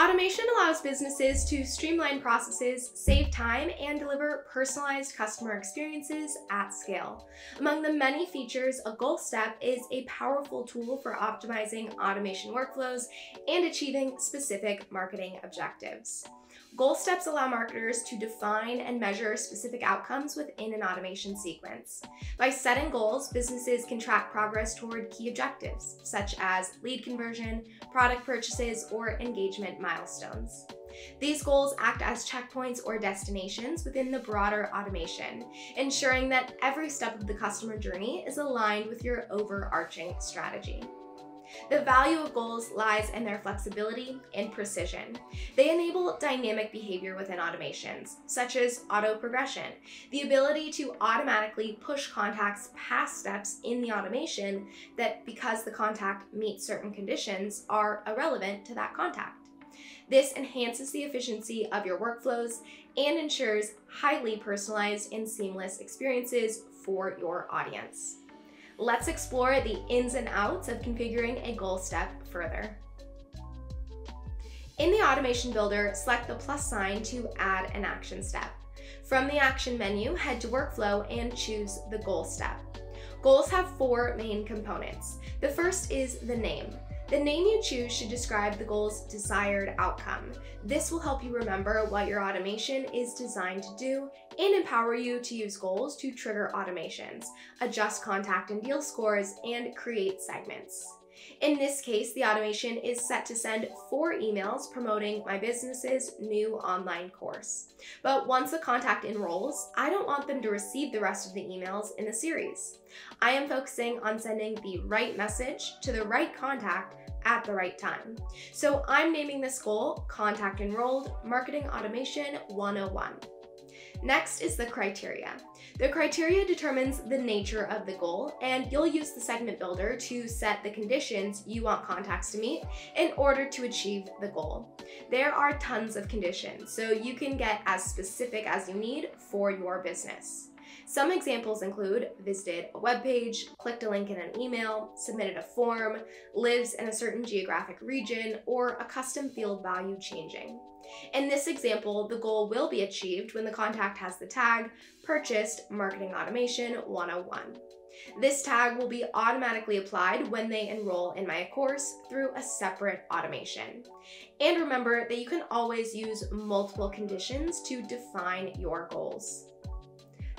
Automation allows businesses to streamline processes, save time, and deliver personalized customer experiences at scale. Among the many features, a goal step is a powerful tool for optimizing automation workflows and achieving specific marketing objectives. Goal steps allow marketers to define and measure specific outcomes within an automation sequence. By setting goals, businesses can track progress toward key objectives, such as lead conversion, product purchases, or engagement milestones. These goals act as checkpoints or destinations within the broader automation, ensuring that every step of the customer journey is aligned with your overarching strategy. The value of goals lies in their flexibility and precision. They enable dynamic behavior within automations, such as auto-progression, the ability to automatically push contacts past steps in the automation that, because the contact meets certain conditions, are irrelevant to that contact. This enhances the efficiency of your workflows and ensures highly personalized and seamless experiences for your audience. Let's explore the ins and outs of configuring a goal step further. In the Automation Builder, select the plus sign to add an action step. From the action menu, head to workflow and choose the goal step. Goals have four main components. The first is the name. The name you choose should describe the goal's desired outcome. This will help you remember what your automation is designed to do and empower you to use goals to trigger automations, adjust contact and deal scores, and create segments. In this case, the automation is set to send 4 emails promoting my business's new online course. But once a contact enrolls, I don't want them to receive the rest of the emails in the series. I am focusing on sending the right message to the right contact at the right time. So I'm naming this goal Contact Enrolled Marketing Automation 101. Next is the criteria. The criteria determines the nature of the goal, and you'll use the segment builder to set the conditions you want contacts to meet in order to achieve the goal. There are tons of conditions, so you can get as specific as you need for your business. Some examples include visited a web page, clicked a link in an email, submitted a form, lives in a certain geographic region, or a custom field value changing. In this example, the goal will be achieved when the contact has the tag Purchased Marketing Automation 101. This tag will be automatically applied when they enroll in my course through a separate automation. And remember that you can always use multiple conditions to define your goals.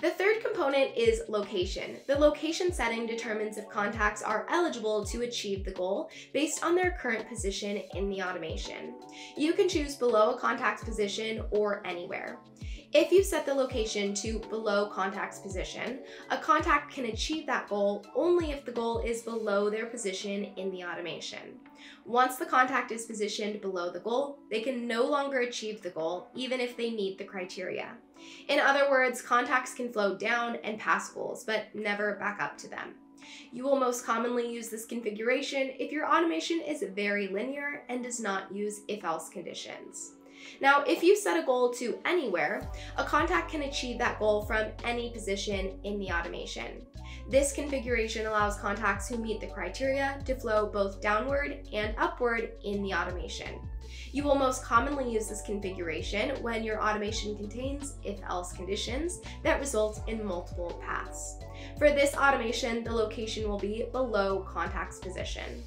The third component is location. The location setting determines if contacts are eligible to achieve the goal based on their current position in the automation. You can choose below a contact's position or anywhere. If you set the location to below contact's position, a contact can achieve that goal only if the goal is below their position in the automation. Once the contact is positioned below the goal, they can no longer achieve the goal, even if they meet the criteria. In other words, contacts can flow down and past goals, but never back up to them. You will most commonly use this configuration if your automation is very linear and does not use if-else conditions. Now, if you set a goal to anywhere, a contact can achieve that goal from any position in the automation. This configuration allows contacts who meet the criteria to flow both downward and upward in the automation. You will most commonly use this configuration when your automation contains if-else conditions that result in multiple paths. For this automation, the location will be below contact's position.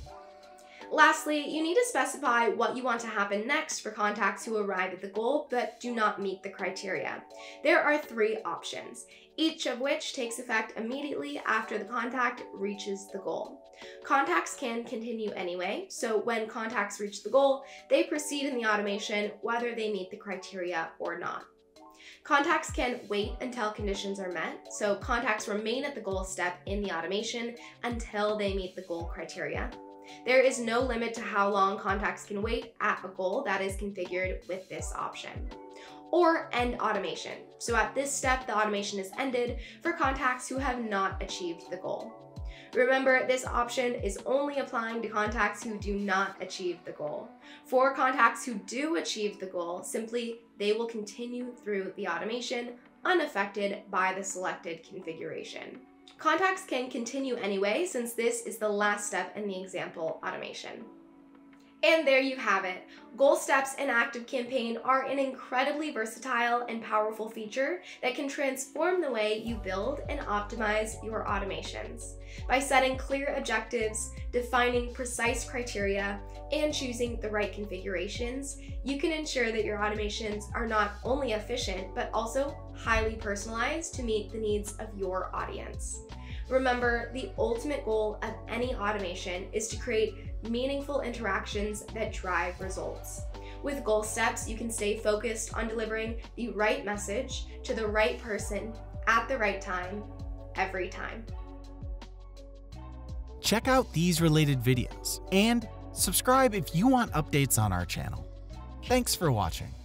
Lastly, you need to specify what you want to happen next for contacts who arrive at the goal but do not meet the criteria. There are 3 options, each of which takes effect immediately after the contact reaches the goal. Contacts can continue anyway, so when contacts reach the goal, they proceed in the automation whether they meet the criteria or not. Contacts can wait until conditions are met, so contacts remain at the goal step in the automation until they meet the goal criteria. There is no limit to how long contacts can wait at a goal that is configured with this option. Or end automation. So at this step, the automation is ended for contacts who have not achieved the goal. Remember, this option is only applying to contacts who do not achieve the goal. For contacts who do achieve the goal, simply they will continue through the automation unaffected by the selected configuration. Contacts can continue anyway, since this is the last step in the example automation. And there you have it. Goal Steps and ActiveCampaign are an incredibly versatile and powerful feature that can transform the way you build and optimize your automations. By setting clear objectives, defining precise criteria, and choosing the right configurations, you can ensure that your automations are not only efficient, but also highly personalized to meet the needs of your audience. Remember, the ultimate goal of any automation is to create meaningful interactions that drive results. With Goal Steps, you can stay focused on delivering the right message to the right person at the right time, every time. Check out these related videos and subscribe if you want updates on our channel. Thanks for watching.